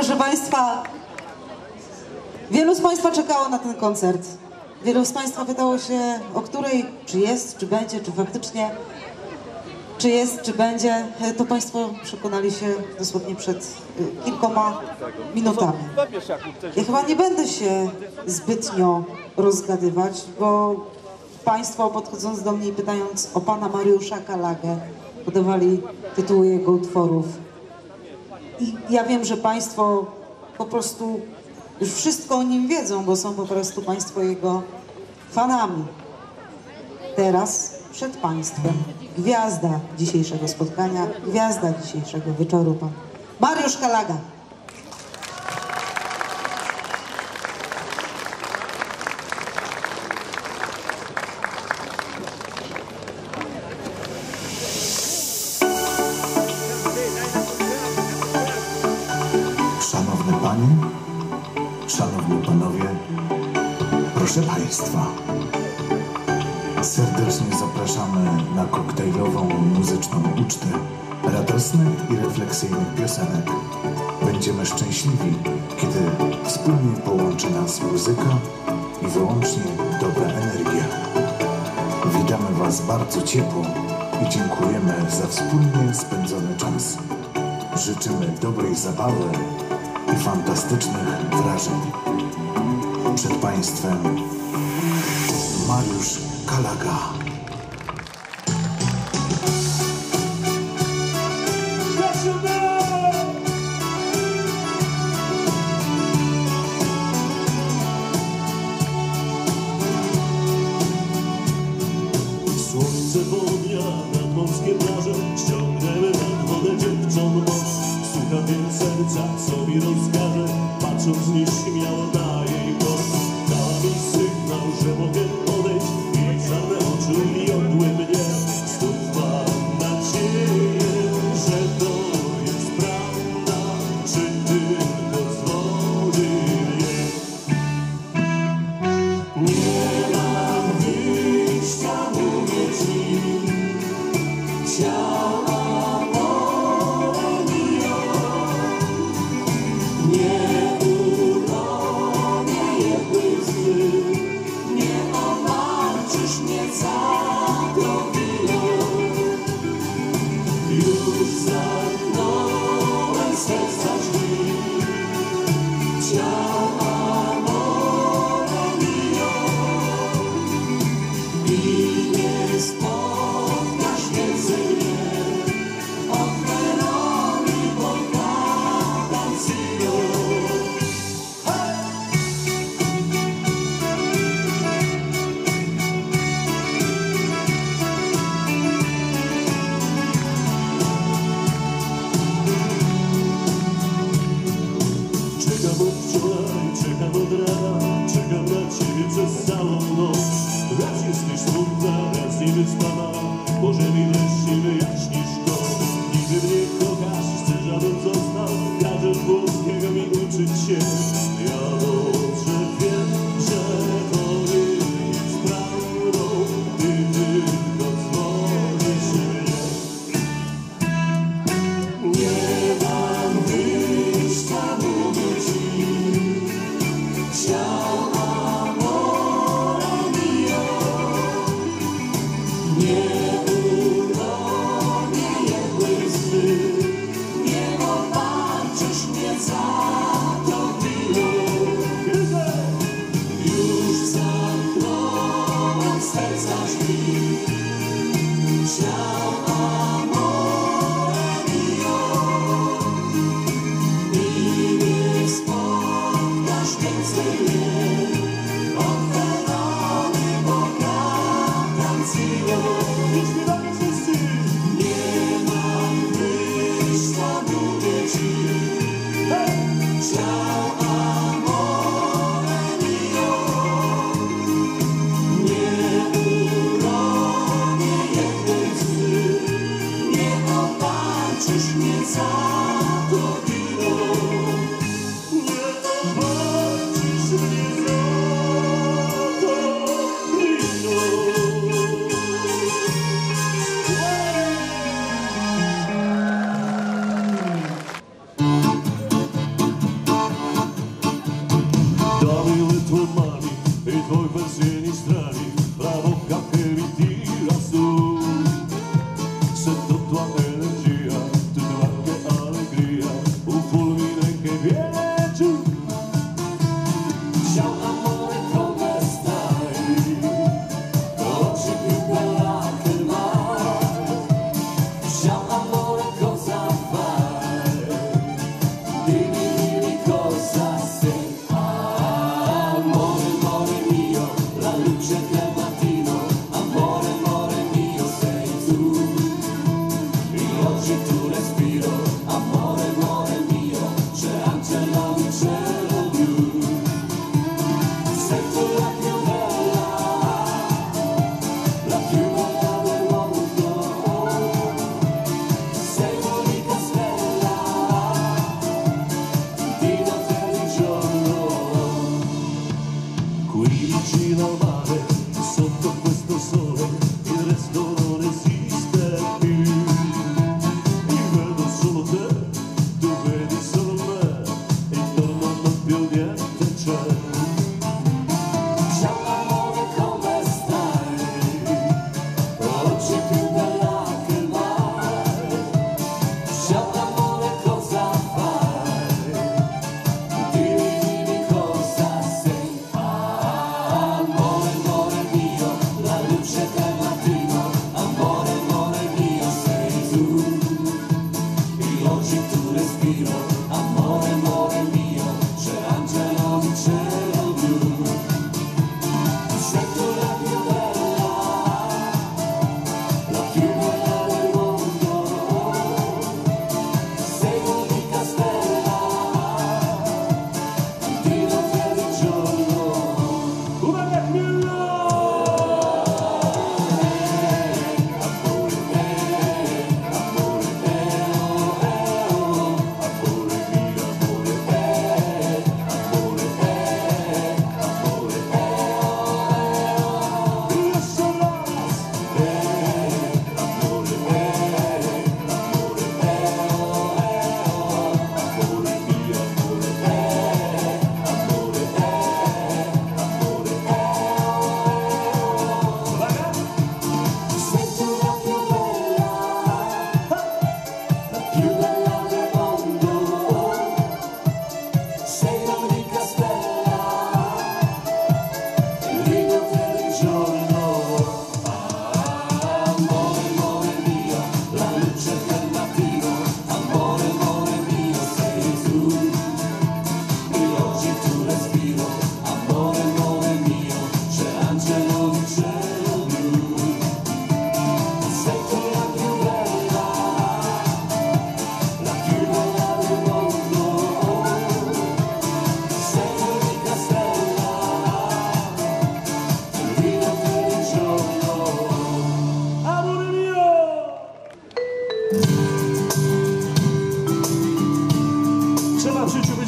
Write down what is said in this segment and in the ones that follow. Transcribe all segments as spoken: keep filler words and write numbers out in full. Proszę Państwa, wielu z Państwa czekało na ten koncert. Wielu z Państwa pytało się, o której, czy jest, czy będzie, czy faktycznie, czy jest, czy będzie. To Państwo przekonali się dosłownie przed kilkoma minutami. Ja chyba nie będę się zbytnio rozgadywać, bo Państwo, podchodząc do mnie i pytając o Pana Mariusza Kalagę, podawali tytuły jego utworów. I ja wiem, że Państwo po prostu już wszystko o nim wiedzą, bo są po prostu Państwo jego fanami. Teraz przed Państwem gwiazda dzisiejszego spotkania, gwiazda dzisiejszego wieczoru, Pan Mariusz Kalaga. Szanowny Panie, Szanowni Panowie, proszę Państwa, serdecznie zapraszamy na koktajlową muzyczną ucztę radosnych i refleksyjnych piosenek. Będziemy szczęśliwi, kiedy wspólnie połączy nas muzyka i wyłącznie dobra energia. Witamy Was bardzo ciepło i dziękujemy za wspólnie spędzony czas. Życzymy dobrej zabawy i fantastycznych wrażeń. Przed Państwem Mariusz Kalaga. Słońce wonia nad morskie plaże, ściągnęły nad wodę dziewcząt moc. Słucha więc serca, co mi rozkaże, patrząc nieśmiało na jej głos. Dała mi sygnał, że mogę odejść, i czarne oczy miodły mnie. Znów mam nadzieję, że to jest prawda, czy tylko dzwoni mnie. Nie mam wyjścia, mówię ci, ciała.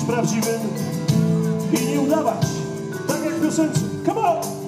być prawdziwym i nie udawać, tak jak w piosence. Come on!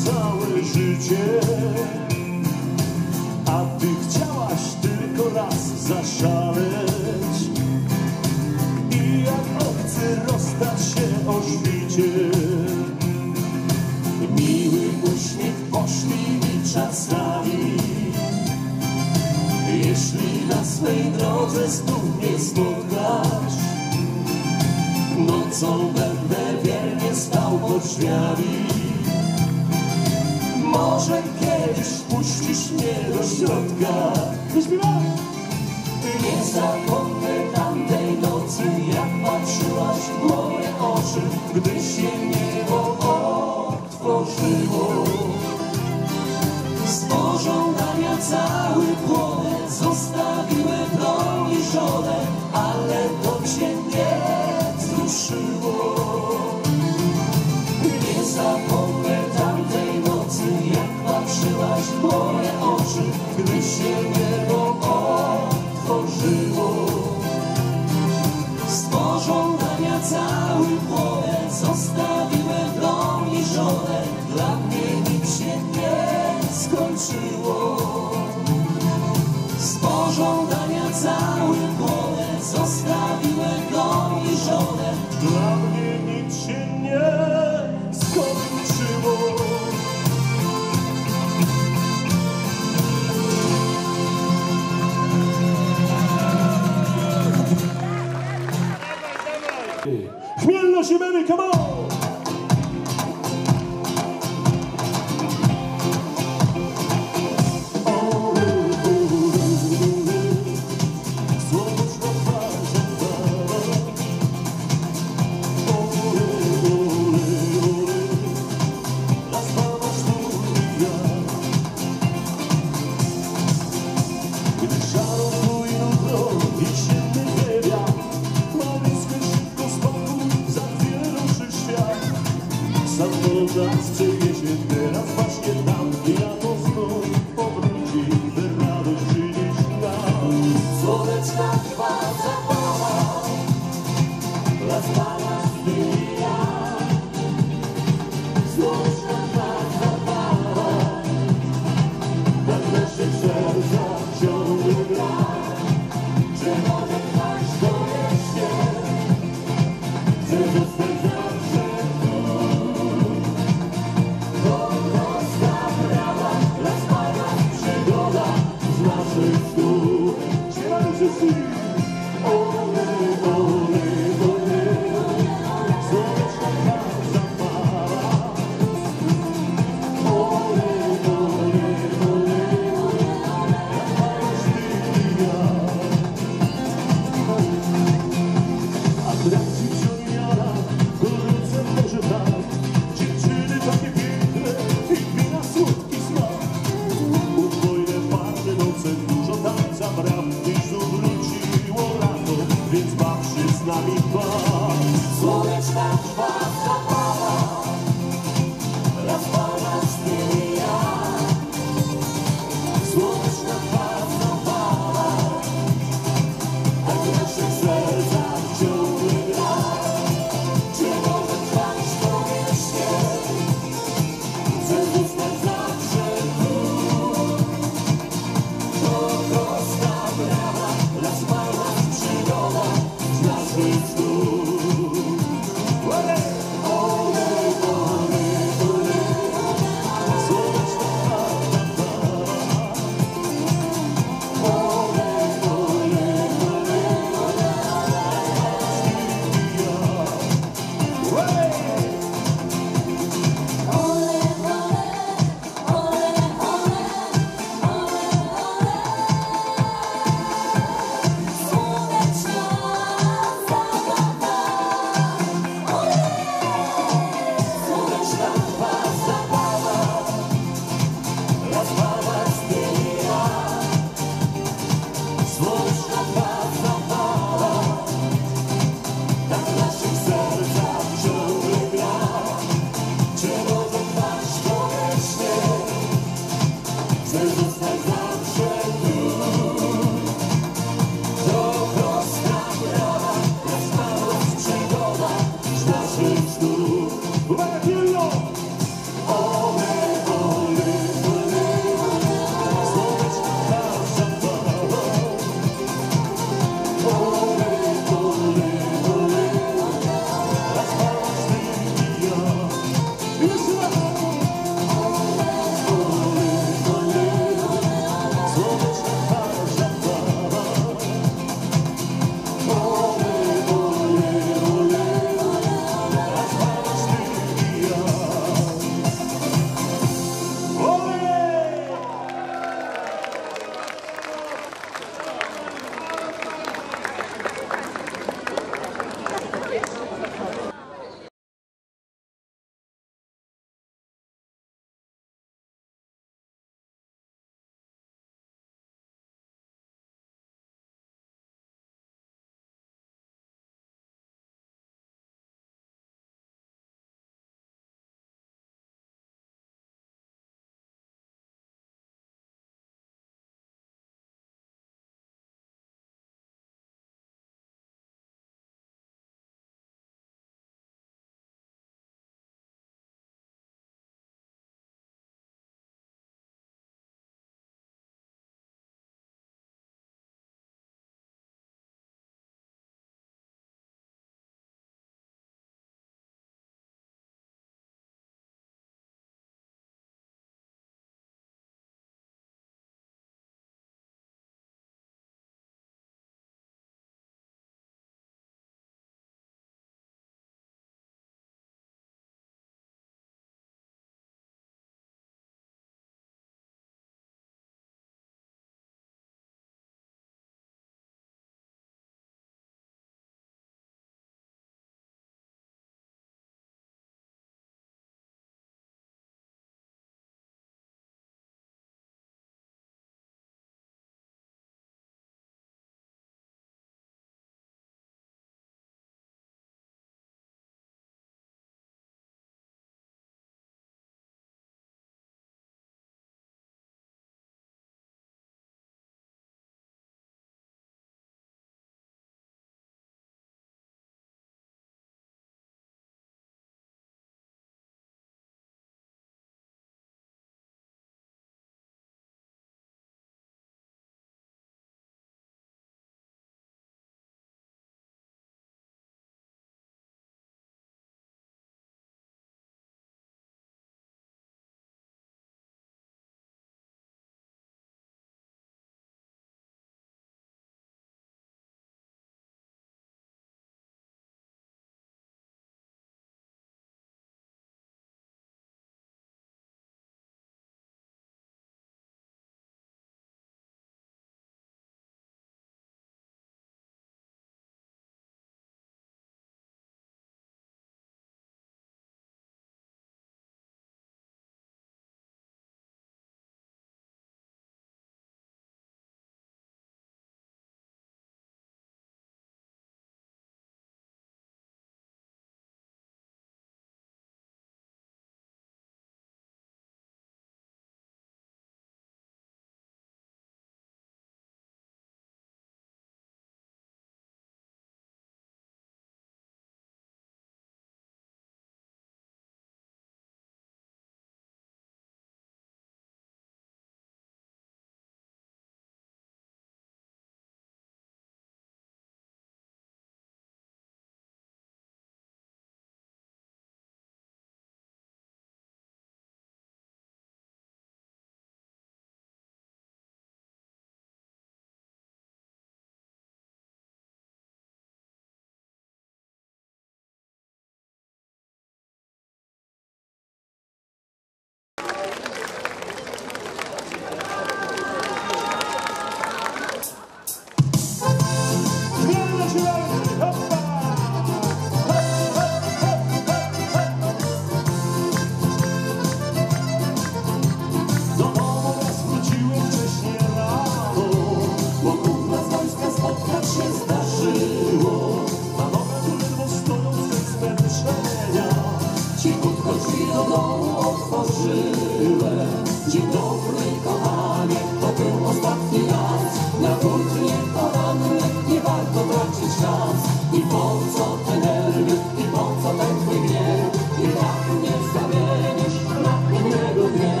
Mój kochanie, to był ostatni raz. Na turnie to ranne, nie warto tracić szans. I po co te nerwy, i po co ten twój gniew? I tak mnie zamienisz na innego dnia.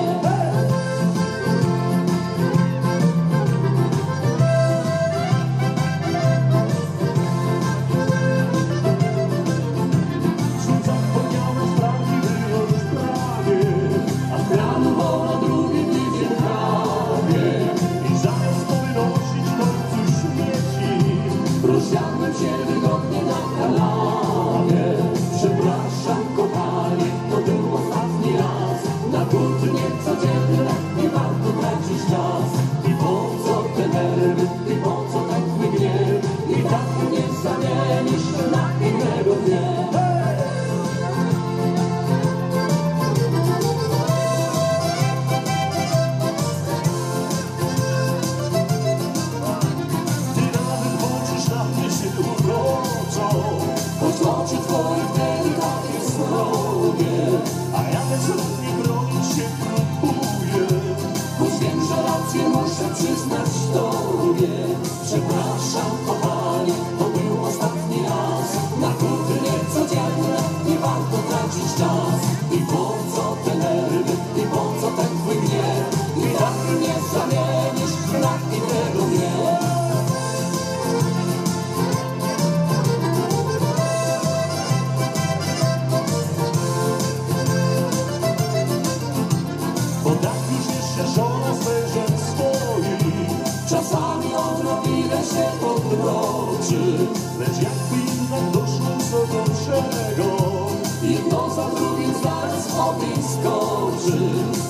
Rozsiadłem się wygodnie na kanapie. Przepraszam kochanie, to był ostatni raz. Na turnie codziennie nie warto tracić czas. I po co te nerwy, i po co tak mój gniew? I tak mnie zamienisz na innego dnia. Oczy twoich delikatnych stronie, a ja bezrównie bronić się próbuję. Choć wiem, że rację muszę przyznać tobie. Przepraszam kochanie, to był ostatni raz. Na turnie codziennie nie warto tracić czas. I po co te nerwy, i po co ten twój gniew? I tak mnie zamienisz na innego mnie. Czasami odrobinę się podroczy, lecz jak winne doszło co do czego, jedno za drugim zaraz ogień skoczy.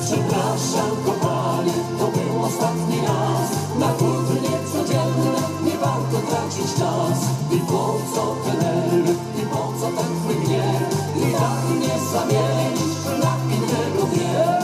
Przepraszam kochanie, to był ostatni raz. Na turnie codziennie nie warto tracić czas. I po co te nerwy, i po co ten twój gniew? I tak mnie zamienisz na innego mnie.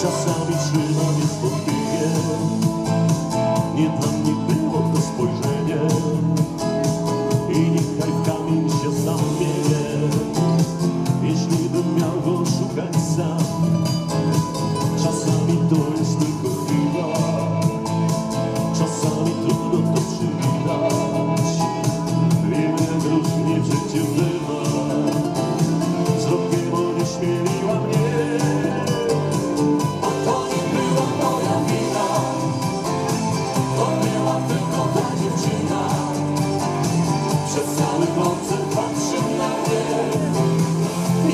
Czasami trzymam je spod pikiem. Nie dla mnie było to spojrzenie. I niechaj w kamień się sam wieje. Jeśli bym miał go szukać sam. Czasami to jest tylko chwila. Czasami trudno to przywitać. Wiemy różnie życie bywa. Zrobię, bo nie śmieliła mnie. Przez cały koncert patrzę na mnie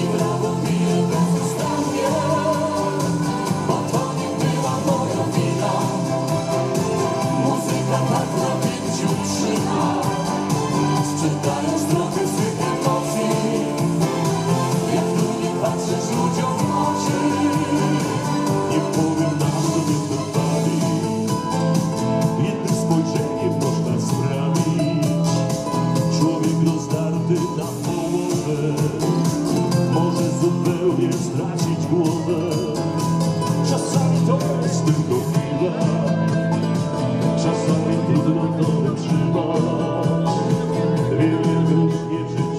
i brawo piję bezustannie, bo to nie była moja wina. Muzyka tak na pięciu trzyma, sprzedając trochę swych emocji. Jak tu nie patrzysz ludziom w oczy, nie powiem na co mnie to bawi. Jednym spojrzeniem można sprawić rozdarty na połowę, może zupełnie stracić głowę. Czasami to jest tylko chwila, czasami trudno to wytrzymać. Wiele różnie.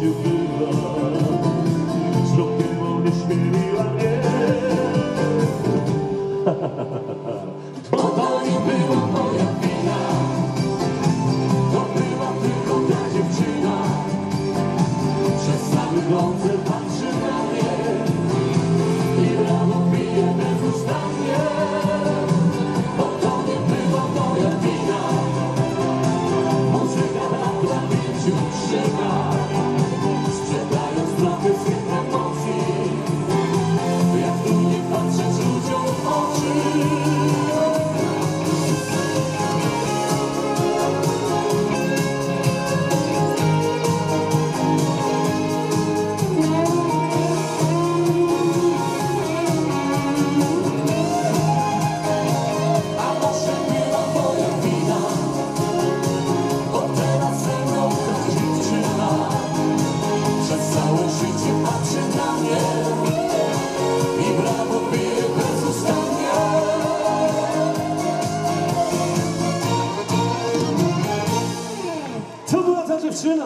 dziewczyna!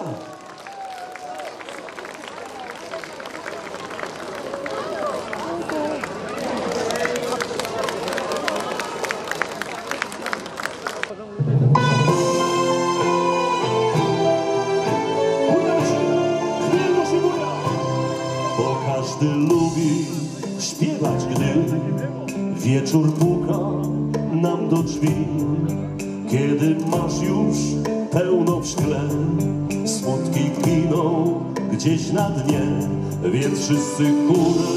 Bo każdy lubi śpiewać, gdy wieczór puka nam do drzwi. Kiedy masz już pełno w szkle, smutki giną gdzieś na dnie. Więc wszyscy górę,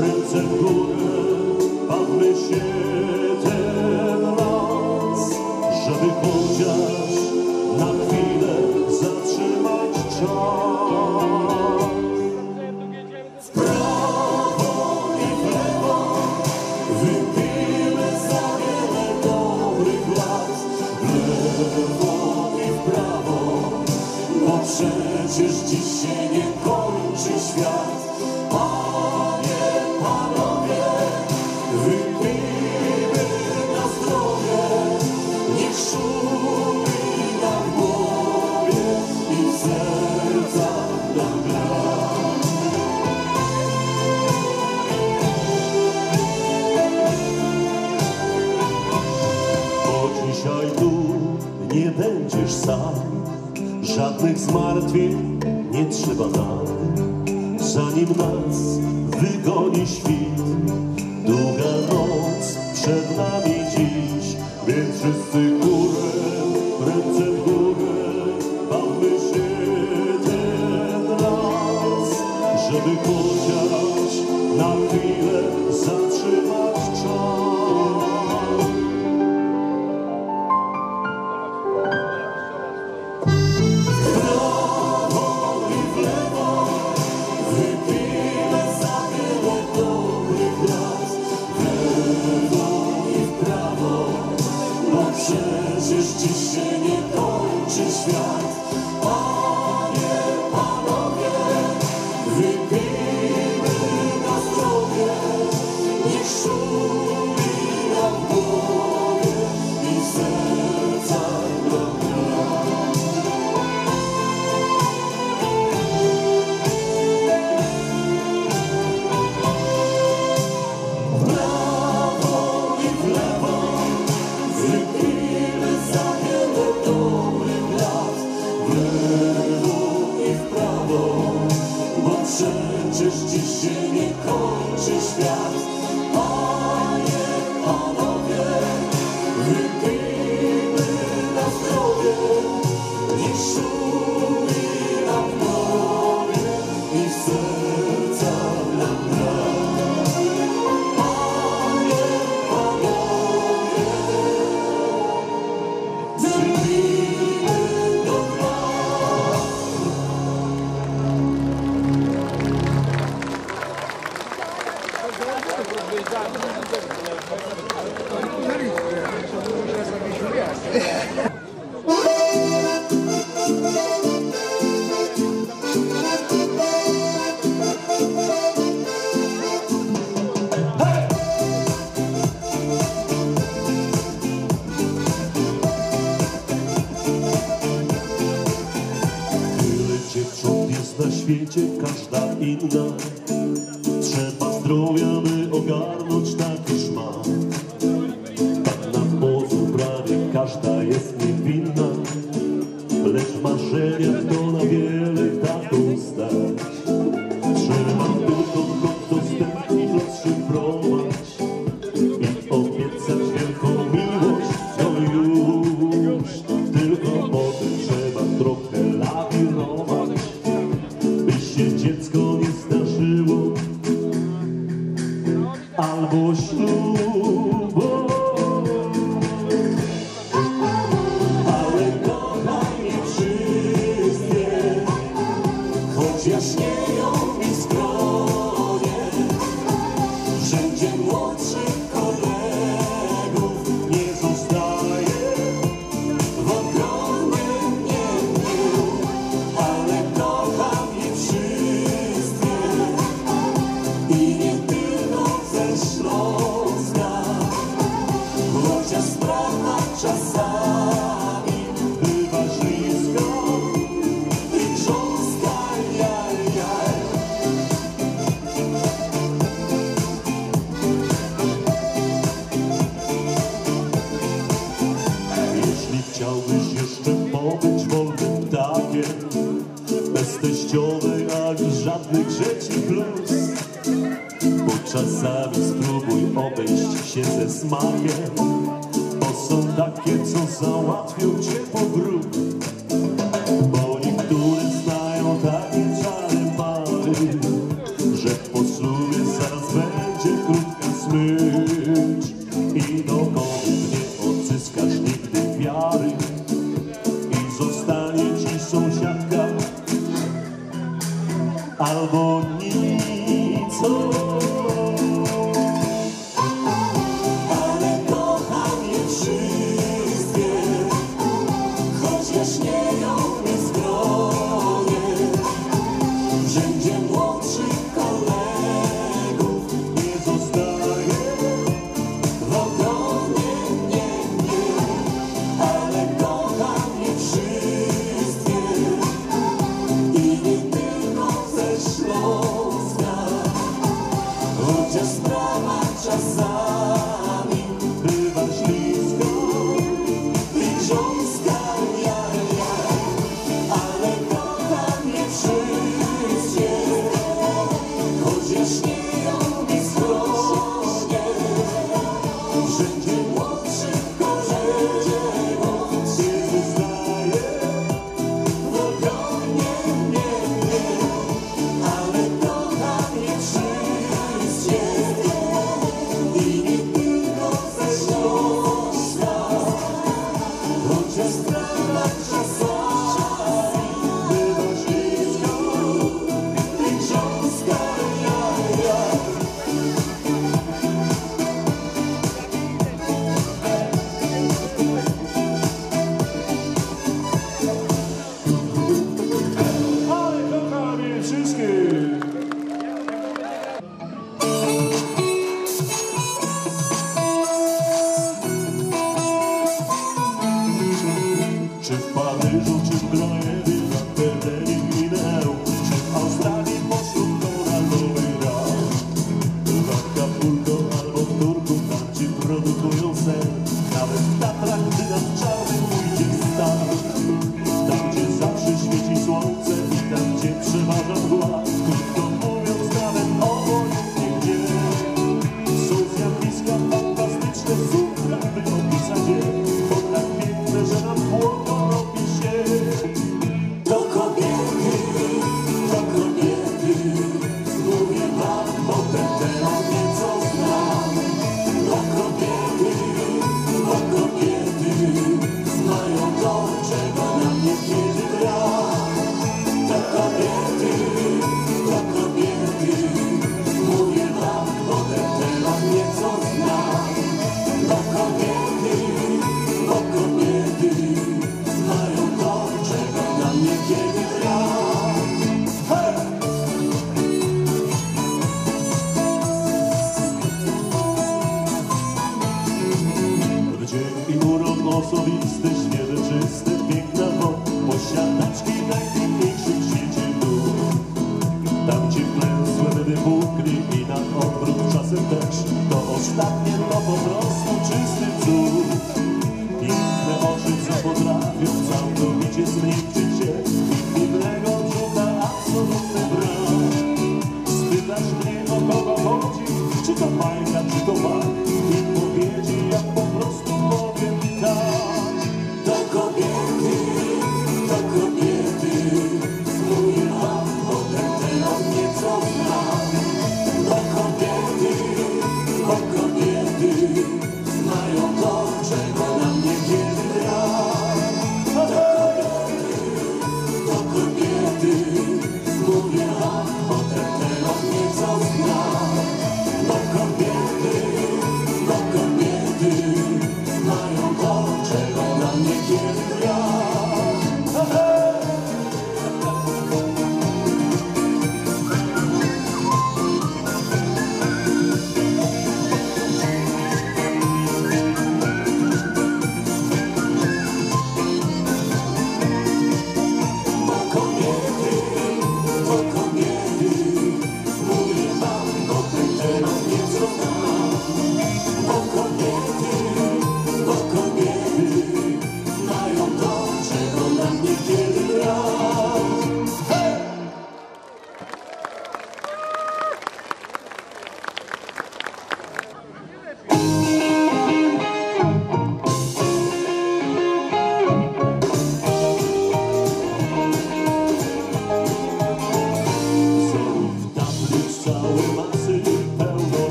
ręce w górę, bawmy się teraz, żeby chociaż na chwilę zatrzymać czas. W prawo i w lewo wypijmy za wiele dobrych lat. W lewo i w prawo, bo przecież dziś się nie kończy świat. Panie, panowie, wypijmy na zdrowie, niech szumi na głowie i w sercach nam gra. Bo dzisiaj tu nie będziesz sam, żadnych zmartwień nie trzeba nam. Zanim nas wygoni świt, długa noc przed nami dziś. Więc wszyscy górę, ręce w górę, bawmy się teraz, żeby chociaż na chwilę zatrzymać czas. W prawo i w lewo wypijmy za wiele dobrych lat. W lewo i w prawo, bo przecież dziś się nie kończy świat. Panie, panowie, wypijmy na zdrowie, niech szumi nam w głowie i w sercach nam gra. W prawo i w lewo wypijmy za wiele dobrych lat. W lewo i w prawo, bo przecież dziś się nie kończy świat. Panie, panowie, wypijmy na zdrowie, niech szumi nam w głowie i w sercach nam gra. Panie, panowie, wypijmy do dna. Tyle dziewcząt jest na świecie, każda inna. Trzeba zdrowia, by ogarnąć, tak już ma. Tak na pozór prawie każda jest niewinna, lecz marzenia to na wiele da ustać. Trzeba tylko kod dostępny rozszyfrować i obiecać wielką miłość. No już, tylko potem trzeba trochę lawirować, by się dziecko nie zdarzyło. Albo ślub, ale kochaj mnie przy. Możesz jeszcze pobyć wolnym ptakiem, bez teściowej ani żadnych rzeczy plus. Bo czasami spróbuj obejść się ze smakiem, bo są takie, co załatwią cię po bruk. Bo niektóre znają takie czary pary, że po ślubie zaraz będzie krótka smycz i do kobiet nie odzyskasz nigdy wiary i zostanie ci sąsiadka albo nicą. Ale kocham je wszystkie, chociaż nie ją nie zbronię. Wszędzie młodszych kolegów nie zostaje w ogronie, nie, nie. Ale kocham je wszystkie i nie tylko ze Śląska, chociaż sprawa czasami bywa śliska i grząska, jaj, jaj. Ale kocham je wszystkie, chociaż nie ją mi schronię. Wszędzie młodszych kolegów nie zostaje w ogronie, nie, nie. Ale kocham je wszystkie i nie tylko ze Śląska, chociaż sprawa czasami bywa śliska i grząska, jaj, jaj. Ale kocham je wszystkie. Czy w Paryżu, czy w Grenadii, w Berlinie i Mineu, czy w Australii pośród koralowy raj, w Acapulco albo w Turku, tam ci produkują sen. Nawet w Tatrach, gdy nad czarnym ujdzie stan, tam gdzie zawsze świeci słońce i tam gdzie przeważa mgła. Krótko mówiąc, nawet obojętnie gdzie są zjawiska fantastyczne, cud jakby opisać je, bo tak piękne, że nam płonie.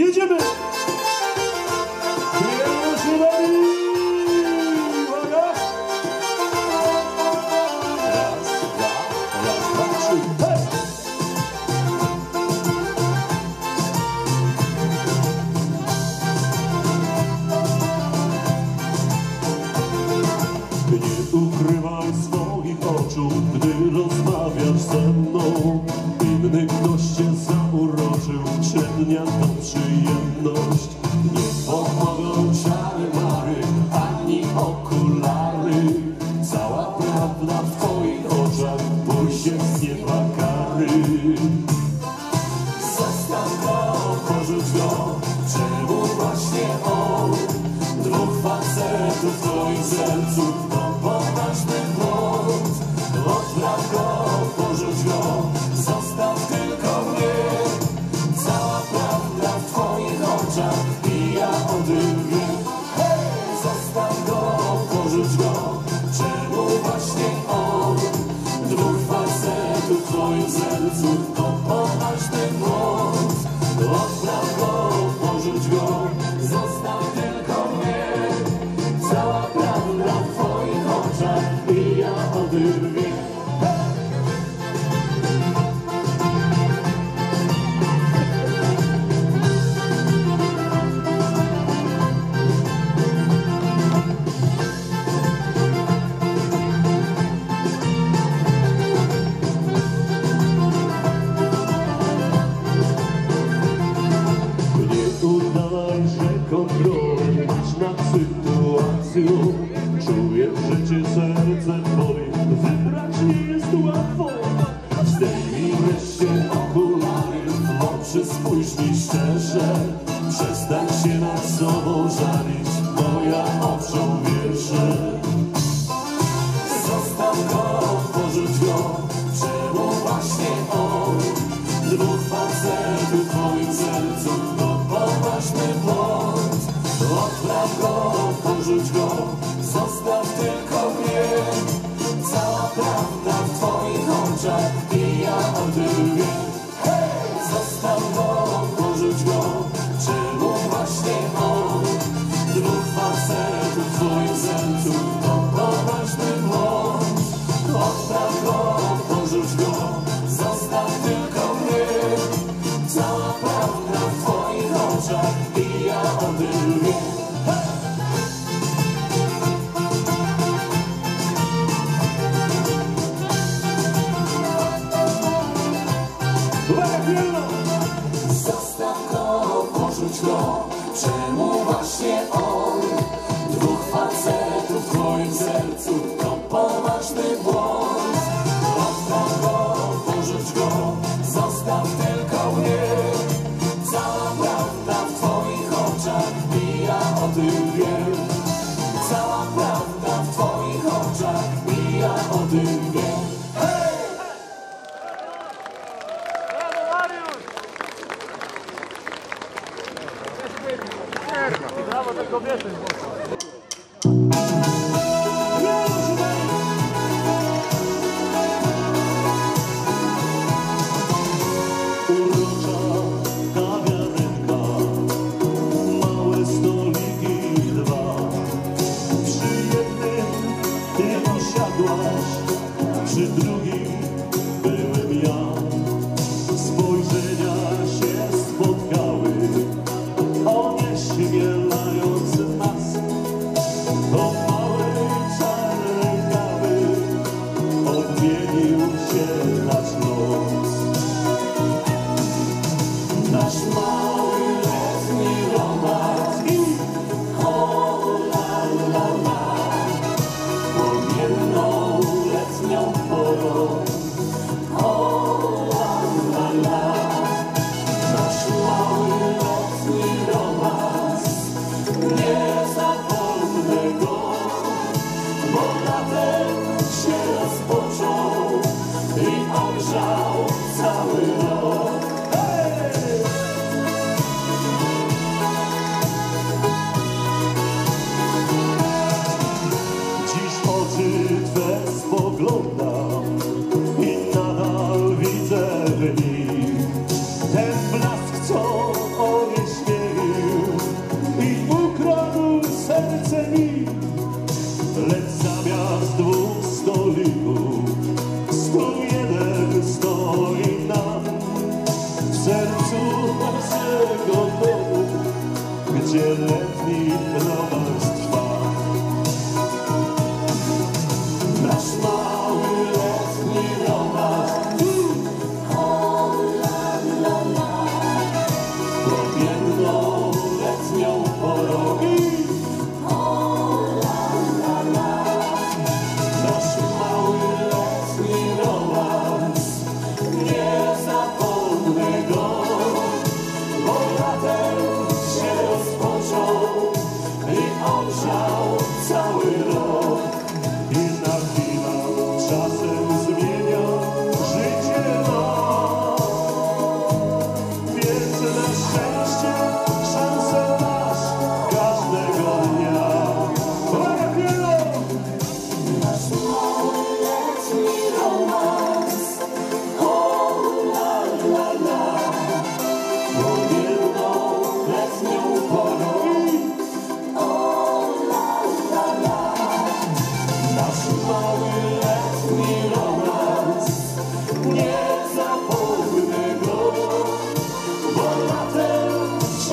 Jedziemy! nad sytuacją. Czuję, że cię serce boli, wybrać nie jest łatwo. Zdejmij wreszcie okulary, w oczy spójrz mi szczerze. Przestań się nad sobą żalić, bo ja owszem wierzę. Zostaw go, porzuć go, czemu właśnie on? Dwóch facerów w moim sercu, to poważny błąd. Odpraw go, porzuć go, zostaw tylko mnie. Cała prawda w twoich oczach i ja o tym wiem. Zostaw go, porzuć go, czemu właśnie on? Dwóch facerów w twoim sercu, to poważny błąd. Odpraw go, porzuć go, zostaw tylko mnie. Cała prawda w twoich oczach i ja o tym wiem. Zostaw go, porzuć go, czemu właśnie on? Dwóch facetów w twoim sercu, to poważny błąd. Zostaw go, porzuć go, zostaw tylko mnie. Cała prawda w twoich oczach i ja o tym wiem. Cała prawda w twoich oczach i ja o tym wiem. Brawo te kobiety! Urocza kawiarenka, małe stoliki dwa. Przy jednym ty usiadłaś, przy drugim byłem ja. Spojrzenia się spotkały, onieśmielając nas. To mały czarny kawy odmienił się nasz los. Nasz mały letni romans, o la la la. Pomienną letnią porą, o la la la. Nasz mały letni romans, nie zapomnę go, bo latem się rozpoczął i ogrzał cały rok. Hej! Dziś oczy twe spoglądam i nadal widzę w nich ten blask, co onieśmielił i ukradł serce mi. Lecz zamiast dwóch stolików stół jeden stoi nam w sercu naszego domu, gdzie letni romans trwa. Nasz mały letni romans, o la la la. Pomienną letnią porą, o la la la. Nasz mały letni romans, nie zapomnę go, bo latem się rozpoczął i ogrzał cały rok. I na chwilę czasem zmienia życie nas. Więc na szczęście szansę masz każdego dnia. Brawo, Pielo! Nasz mały letni romans, o la la la. Pomienną letnią porą, o la la la. Nasz mały letni romans, nie zapomnę go, bo latem się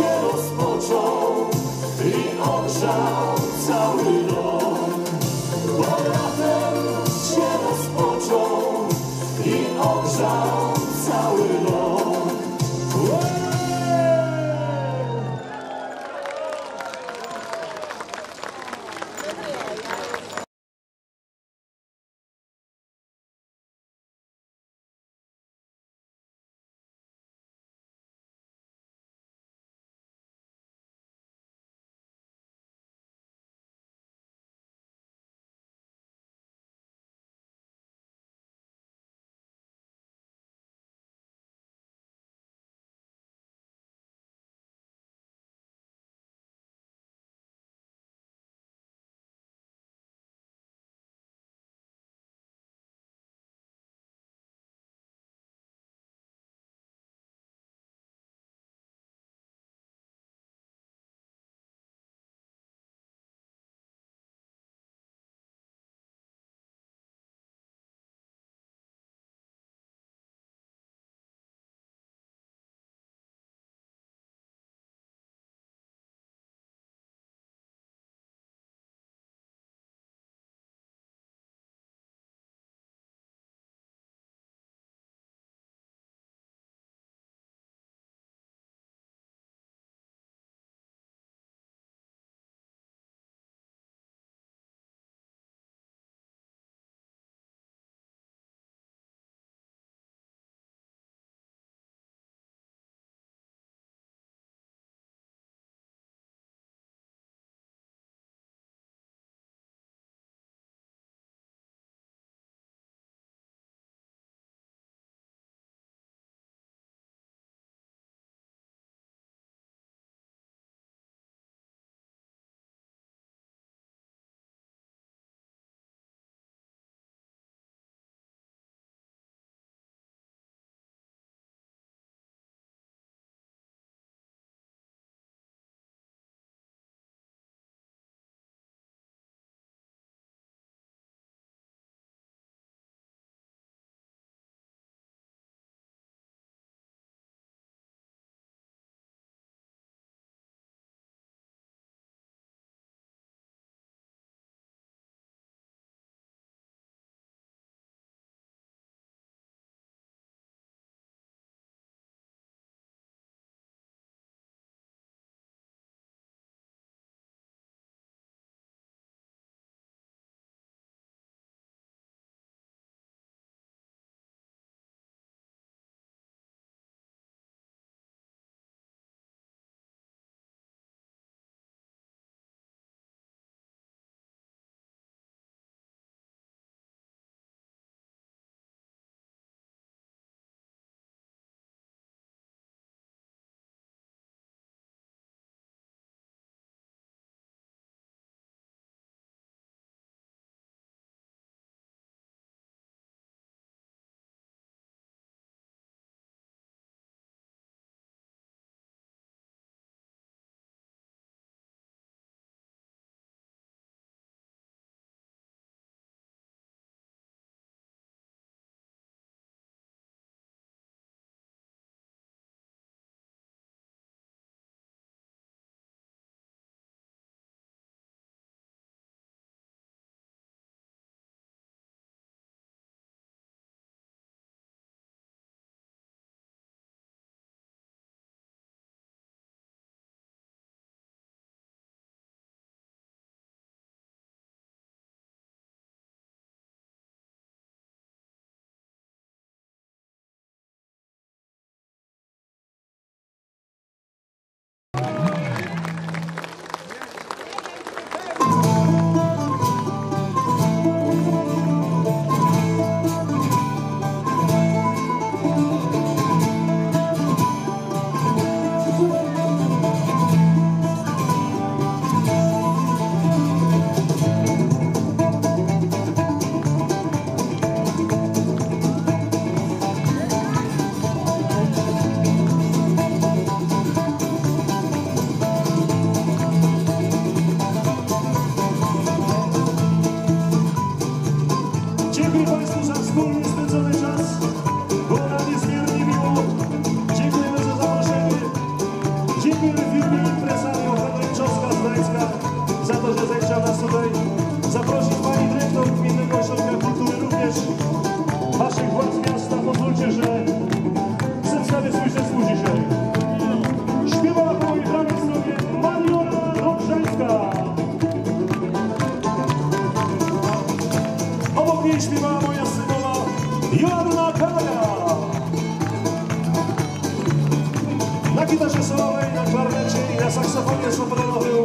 basowej, na klarnecie i na saksofonie sopranowym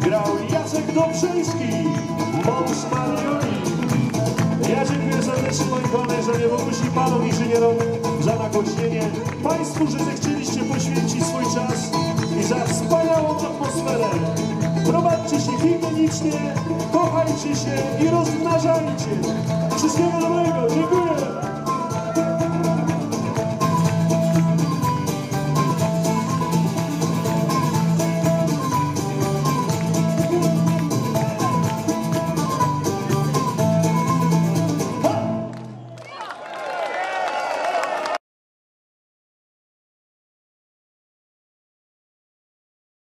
grał Jacek Dobrzyński, mąż Marioli. Ja dziękuję serdecznie moim koleżom, Bogusi, panom inżynierom za nagłośnienie. Państwu, że zechcieliście poświęcić swój czas i za wspaniałą atmosferę. Prowadźcie się higienicznie, kochajcie się i rozmnażajcie. Wszystkiego dobrego.